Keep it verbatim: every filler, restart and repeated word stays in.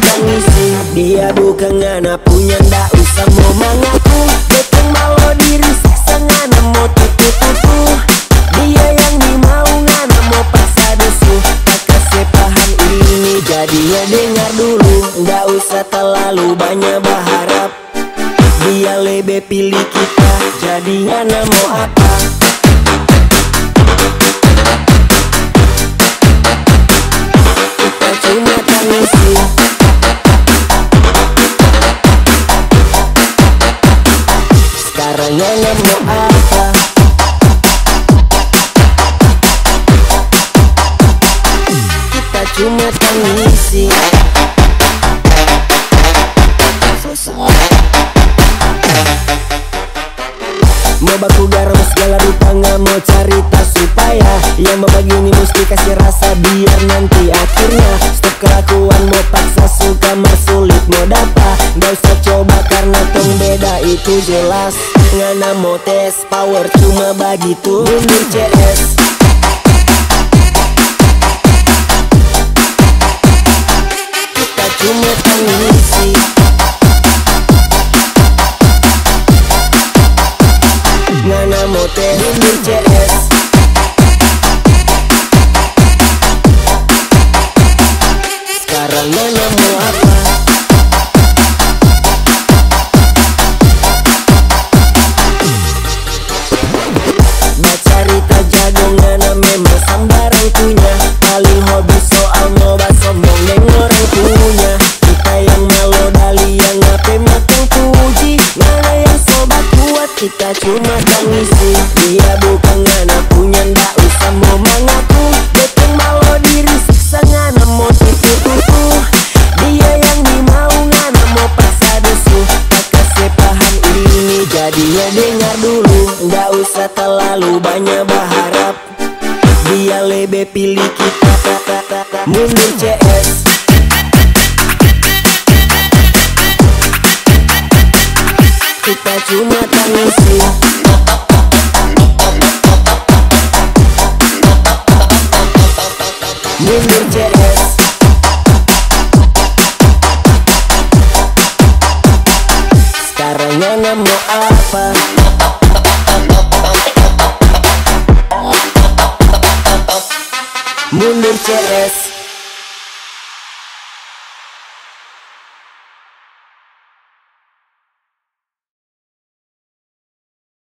mengisi. Dia bukan ngana punya, ndak usah mau mengaku. Beteng mau diri siksa ngana mau tutup aku. Dia yang dimau ngana mau paksa dusu. Tak kasih paham ini, jadinya dengar dulu. Nggak usah terlalu banyak berharap. Dia lebih pilih kita, jadi ngana mau apa. Kita cuma tak ngisi. Ngana mau apa? Kita cuma pengisi. Mau baku garam segala rupa, nggak mau cerita supaya yang membagi ini mesti kasih rasa biar nanti akhirnya stop kelakuan mau paksa suka mersulit mau dapat. Nggak usah coba karena tong beda itu jelas. Ngana mau tes power cuma bagi tuh Mundur C S. Kita cuma pengisi. Ngana mau tes Mundur C S. Sekarang ngana mau apa? Kita cuma mengisi. Dia bukan ngana punya, ndak usah mau mengaku. Beteng mau diri siksa ngana mau tutup-tutupu. Dia yang dimau ngana mau paksa dusu. Tak kasih paham ini, jadinya dengar dulu. Nggak usah terlalu banyak berharap. Dia lebih pilih kita. Mundur C S. Kita cuma mengisi. Mundur C S. Sekarang ngana mau apa? Mundur C S.